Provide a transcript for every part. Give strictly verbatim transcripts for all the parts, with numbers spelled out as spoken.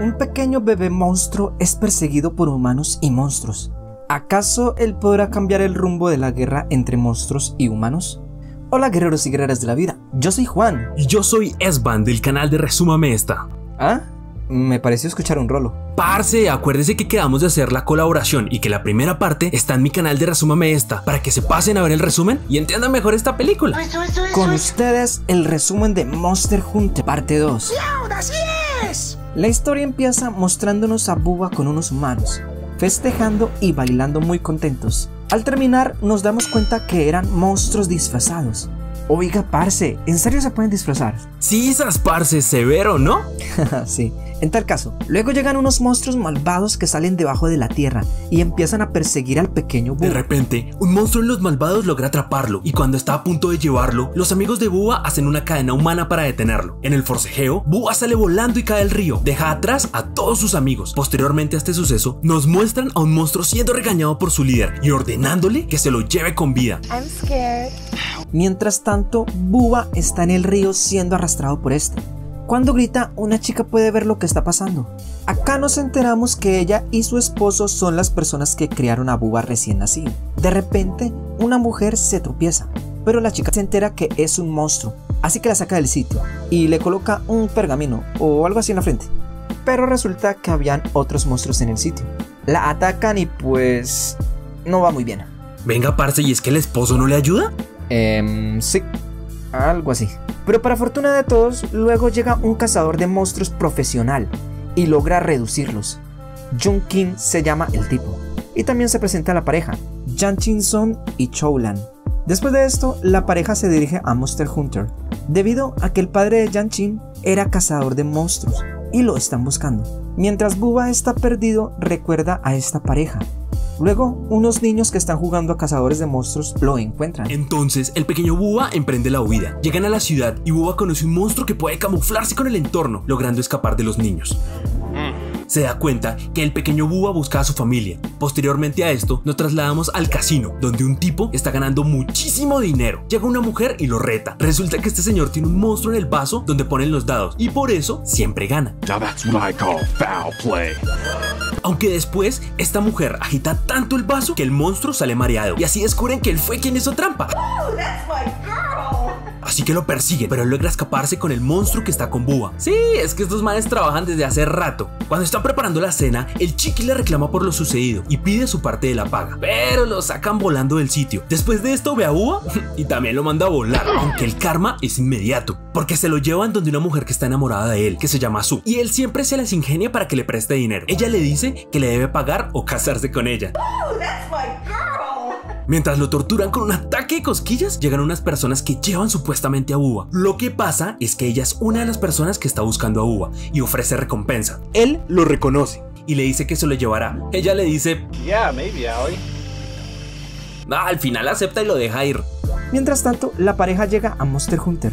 Un pequeño bebé monstruo es perseguido por humanos y monstruos. ¿Acaso él podrá cambiar el rumbo de la guerra entre monstruos y humanos? Hola guerreros y guerreras de la vida, yo soy Juan. Y yo soy Esban del canal de Resúmame Esta. ¿Ah? Me pareció escuchar un rolo. Parce, acuérdese que quedamos de hacer la colaboración y que la primera parte está en mi canal de Resúmame Esta, para que se pasen a ver el resumen y entiendan mejor esta película. Eso, eso, eso, Con eso. ustedes, el resumen de Monster Hunter parte dos. ¡Y así es! La historia empieza mostrándonos a Búa con unos humanos, festejando y bailando muy contentos. Al terminar, nos damos cuenta que eran monstruos disfrazados. Oiga, parce, ¿en serio se pueden disfrazar? Sí, esas parce, severo, ¿no? Sí. En tal caso, luego llegan unos monstruos malvados que salen debajo de la tierra y empiezan a perseguir al pequeño Búa. De repente, un monstruo en los malvados logra atraparlo y cuando está a punto de llevarlo, los amigos de Búa hacen una cadena humana para detenerlo. En el forcejeo, Búa sale volando y cae al río, deja atrás a todos sus amigos. Posteriormente a este suceso, nos muestran a un monstruo siendo regañado por su líder y ordenándole que se lo lleve con vida. I'm scared. Mientras tanto, Búa está en el río siendo arrastrado por este. Cuando grita, una chica puede ver lo que está pasando. Acá nos enteramos que ella y su esposo son las personas que criaron a Búa recién nacido. De repente, una mujer se tropieza, pero la chica se entera que es un monstruo, así que la saca del sitio y le coloca un pergamino o algo así en la frente. Pero resulta que habían otros monstruos en el sitio. La atacan y pues no va muy bien. Venga, parce, ¿y es que el esposo no le ayuda? Eh, sí, algo así. Pero para fortuna de todos, luego llega un cazador de monstruos profesional y logra reducirlos. Jung Kim se llama el tipo. Y también se presenta a la pareja, Jan Chin Son y Xiao Lan. Después de esto, la pareja se dirige a Monster Hunter, debido a que el padre de Jan Chin era cazador de monstruos y lo están buscando. Mientras Bubba está perdido, recuerda a esta pareja. Luego, unos niños que están jugando a cazadores de monstruos lo encuentran. Entonces, el pequeño Búa emprende la huida. Llegan a la ciudad y Búa conoce un monstruo que puede camuflarse con el entorno, logrando escapar de los niños. Se da cuenta que el pequeño Búa busca a su familia. Posteriormente a esto, nos trasladamos al casino, donde un tipo está ganando muchísimo dinero. Llega una mujer y lo reta. Resulta que este señor tiene un monstruo en el vaso donde ponen los dados, y por eso siempre gana. Now that's what I call foul play. Aunque después, esta mujer agita tanto el vaso que el monstruo sale mareado, y así descubren que él fue quien hizo trampa. Oh, that's my girl. Así que lo persiguen, pero logra escaparse con el monstruo que está con Búa. Sí, es que estos manes trabajan desde hace rato. Cuando están preparando la cena, el chiqui le reclama por lo sucedido y pide su parte de la paga, pero lo sacan volando del sitio. Después de esto ve a Búa y también lo manda a volar, aunque el karma es inmediato, porque se lo llevan donde una mujer que está enamorada de él, que se llama Su, y él siempre se las ingenia para que le preste dinero. Ella le dice que le debe pagar o casarse con ella. Oh, that's my girl. Mientras lo torturan con un ataque de cosquillas, llegan unas personas que llevan supuestamente a Búa. Lo que pasa es que ella es una de las personas que está buscando a Búa y ofrece recompensa. Él lo reconoce y le dice que se lo llevará. Ella le dice, yeah, maybe, hoy. Ah, al final acepta y lo deja ir. Mientras tanto, la pareja llega a Monster Hunter.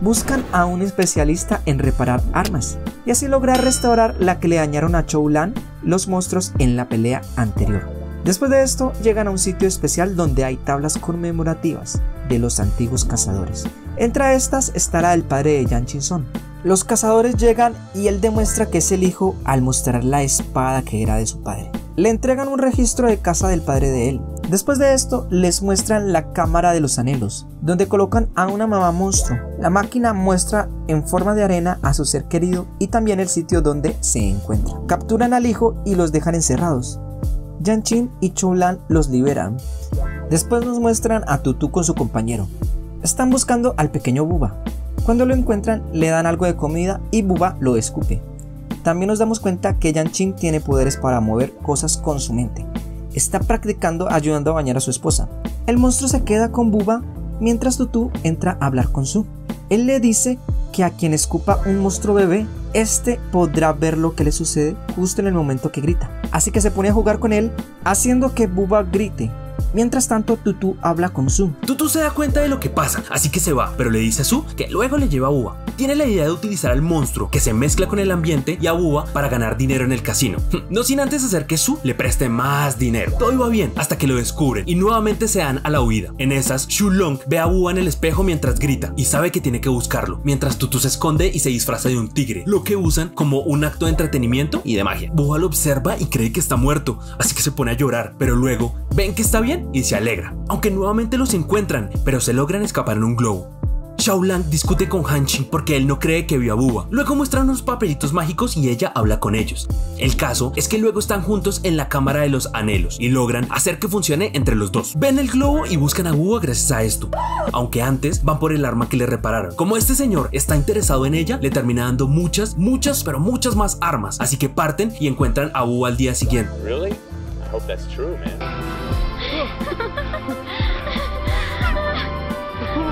Buscan a un especialista en reparar armas y así lograr restaurar la que le dañaron a Xiao Lan los monstruos en la pelea anterior. Después de esto, llegan a un sitio especial donde hay tablas conmemorativas de los antiguos cazadores. Entre estas está la del padre de Jan Chin Son. Los cazadores llegan y él demuestra que es el hijo al mostrar la espada que era de su padre. Le entregan un registro de caza del padre de él. Después de esto, les muestran la cámara de los anhelos, donde colocan a una mamá monstruo. La máquina muestra en forma de arena a su ser querido y también el sitio donde se encuentra. Capturan al hijo y los dejan encerrados. Jan Chin y Xiao Lan los liberan. Después nos muestran a Tutu con su compañero. Están buscando al pequeño Búa. Cuando lo encuentran, le dan algo de comida y Búa lo escupe. También nos damos cuenta que Jan Chin tiene poderes para mover cosas con su mente. Está practicando ayudando a bañar a su esposa. El monstruo se queda con Búa mientras Tutu entra a hablar con Su. Él le dice que a quien escupa un monstruo bebé, este podrá ver lo que le sucede justo en el momento que grita. Así que se pone a jugar con él, haciendo que Búa grite. Mientras tanto, Tutu habla con Su. Tutu se da cuenta de lo que pasa, así que se va, pero le dice a Su que luego le lleva a Búa. Tiene la idea de utilizar al monstruo que se mezcla con el ambiente y a Búa para ganar dinero en el casino. No sin antes hacer que Su le preste más dinero. Todo iba bien hasta que lo descubren y nuevamente se dan a la huida. En esas, Xu Long ve a Búa en el espejo mientras grita y sabe que tiene que buscarlo, mientras Tutu se esconde y se disfraza de un tigre, lo que usan como un acto de entretenimiento y de magia. Búa lo observa y cree que está muerto, así que se pone a llorar, pero luego ven que está bien y se alegra, aunque nuevamente los encuentran, pero se logran escapar en un globo. Xiao Lan discute con Hanshi porque él no cree que vio a Búa. Luego muestran unos papelitos mágicos y ella habla con ellos. El caso es que luego están juntos en la cámara de los anhelos y logran hacer que funcione entre los dos. Ven el globo y buscan a Búa gracias a esto, aunque antes van por el arma que le repararon. Como este señor está interesado en ella, le termina dando muchas, muchas, pero muchas más armas, así que parten y encuentran a Búa al día siguiente. Really? I hope that's true, man.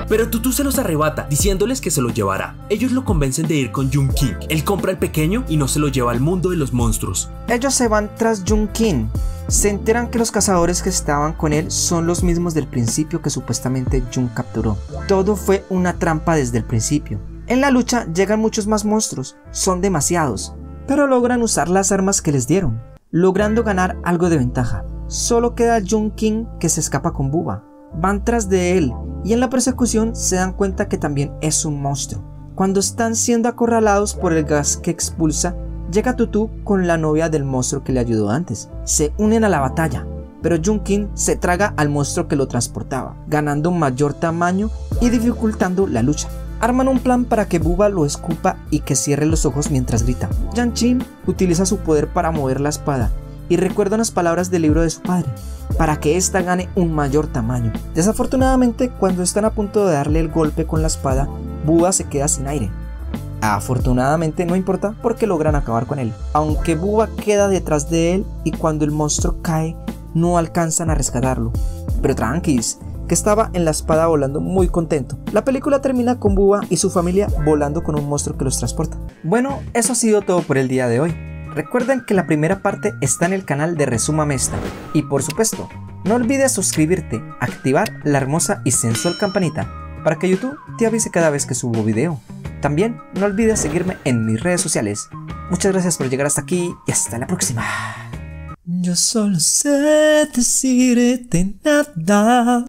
Pero Tutu se los arrebata, diciéndoles que se lo llevará. Ellos lo convencen de ir con Jung Kim. Él compra al pequeño y no se lo lleva al mundo de los monstruos. Ellos se van tras Jung Kim. Se enteran que los cazadores que estaban con él son los mismos del principio que supuestamente Jung capturó. Todo fue una trampa desde el principio. En la lucha llegan muchos más monstruos, son demasiados, pero logran usar las armas que les dieron, logrando ganar algo de ventaja. Solo queda Jung Kim, que se escapa con Bubba. Van tras de él y en la persecución se dan cuenta que también es un monstruo. Cuando están siendo acorralados por el gas que expulsa, llega Tutu con la novia del monstruo que le ayudó antes. Se unen a la batalla, pero Jung Kim se traga al monstruo que lo transportaba, ganando mayor tamaño y dificultando la lucha. Arman un plan para que Bubba lo escupa y que cierre los ojos mientras grita. Jan Chin utiliza su poder para mover la espada y recuerda unas palabras del libro de su padre, para que ésta gane un mayor tamaño. Desafortunadamente, cuando están a punto de darle el golpe con la espada, Búa se queda sin aire. Afortunadamente no importa, porque logran acabar con él, aunque Búa queda detrás de él y cuando el monstruo cae, no alcanzan a rescatarlo. Pero tranquis, que estaba en la espada volando muy contento. La película termina con Búa y su familia volando con un monstruo que los transporta. Bueno, eso ha sido todo por el día de hoy. Recuerden que la primera parte está en el canal de Resúmame Esta. Y por supuesto, no olvides suscribirte, activar la hermosa y sensual campanita para que YouTube te avise cada vez que subo video. También no olvides seguirme en mis redes sociales. Muchas gracias por llegar hasta aquí y hasta la próxima. Yo solo sé decirte nada.